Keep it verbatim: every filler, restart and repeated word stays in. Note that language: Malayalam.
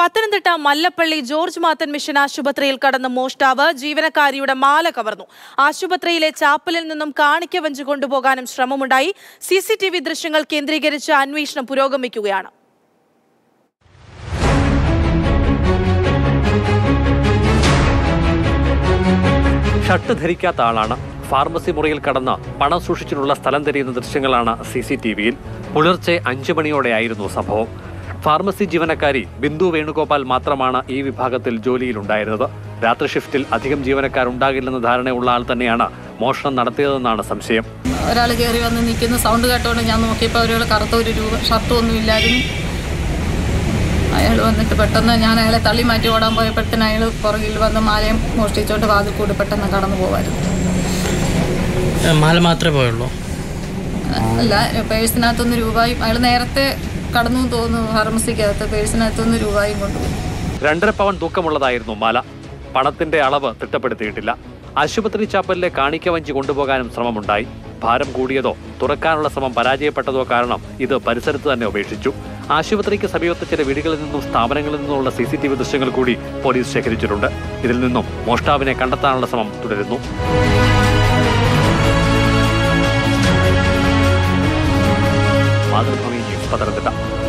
പത്തനംതിട്ട മല്ലപ്പള്ളി ജോർജ് മാത്തൻ മിഷൻ ആശുപത്രിയിൽ കടന്ന മോഷ്ടാവ് ജീവനക്കാരിയുടെ മാല കവർന്നു. ആശുപത്രിയിലെ ചാപ്പലിൽ നിന്നും കാണിക്ക വഞ്ചി കൊണ്ടുപോകാനും ശ്രമമുണ്ടായി. സി സി ടി വി ദൃശ്യങ്ങൾ കേന്ദ്രീകരിച്ച് അന്വേഷണം പുരോഗമിക്കുകയാണ്. ഷർട്ട് ധരിക്കാത്ത ആളാണ് ഫാർമസി മുറിയിൽ കടന്ന് പണം സൂക്ഷിച്ചിട്ടുള്ള സ്ഥലം തിരയുന്ന ദൃശ്യങ്ങളാണ് സി സി ടി വിയിൽ. പുലർച്ചെ അഞ്ചു മണിയോടെയായിരുന്നു സംഭവം. ഫാർമസി ജീവനക്കാരി ബിന്ദു വേണുഗോപാൽ മാത്രമാണ് ഈ വിഭാഗത്തിൽ ജോലിയിലുണ്ടായിരുന്നത്. രാത്രി ഷിഫ്റ്റിൽ അധികം ജീവനക്കാരുണ്ടാകില്ലെന്ന ധാരണയുള്ള ആൾ തന്നെയാണ് മോഷണം നടത്തിയതെന്നാണ് സംശയം. ഒരാൾ കയറി വന്ന് നിൽക്കുന്ന സൗണ്ട് കേട്ടോണ്ട് ഞാൻ നോക്കിയപ്പോൾ ഒരാൾ കറുത്ത ഒരു ഷർട്ടും ഒന്നും ഇല്ലായിരുന്നു. അയാൾ വന്നിട്ട് പെട്ടെന്ന് ഞാൻ അയാളെ തള്ളി മാറ്റി ഓടാൻ പോയപ്പോഴത്തേന് അയാൾ പുറകിൽ വന്ന് മാലയും മോഷ്ടിച്ചോണ്ട് വാതിൽ കൂടി പെട്ടെന്ന് കടന്നു പോവായിരുന്നു. മാല മാത്രമേ പോയുള്ളൂ. അല്ല, പേഴ്സിനകത്തൊന്ന് രൂപയും അയാൾ നേരത്തെ കടന്നു തോന്നുന്നു. ഫാർമസിക്കകത്ത് പേഴ്സിനകത്തൊന്ന് രൂപയും കൊണ്ടുപോകും. രണ്ടര പവൻ തൂക്കമുള്ളതായിരുന്നു മാല. പണത്തിന്റെ അളവ് തിട്ടപ്പെടുത്തിയിട്ടില്ല. ആശുപത്രി ചാപ്പലിലെ കാണിക്ക വഞ്ചി കൊണ്ടുപോകാനും ശ്രമമുണ്ടായി. ഭാരം കൂടിയതോ തുറക്കാനുള്ള ശ്രമം പരാജയപ്പെട്ടതോ കാരണം ഇത് പരിസരത്ത് തന്നെ ഉപേക്ഷിച്ചു. ആശുപത്രിക്ക് സമീപത്തെ ചില വീടുകളിൽ നിന്നും സ്ഥാപനങ്ങളിൽ നിന്നുമുള്ള സി സി ടി വി ദൃശ്യങ്ങൾ കൂടി പോലീസ് ശേഖരിച്ചിട്ടുണ്ട്. ഇതിൽ നിന്നും മോഷ്ടാവിനെ കണ്ടെത്താനുള്ള ശ്രമം തുടരുന്നു. മാതൃഭൂമി ന്യൂസ് പത്തനംതിട്ട.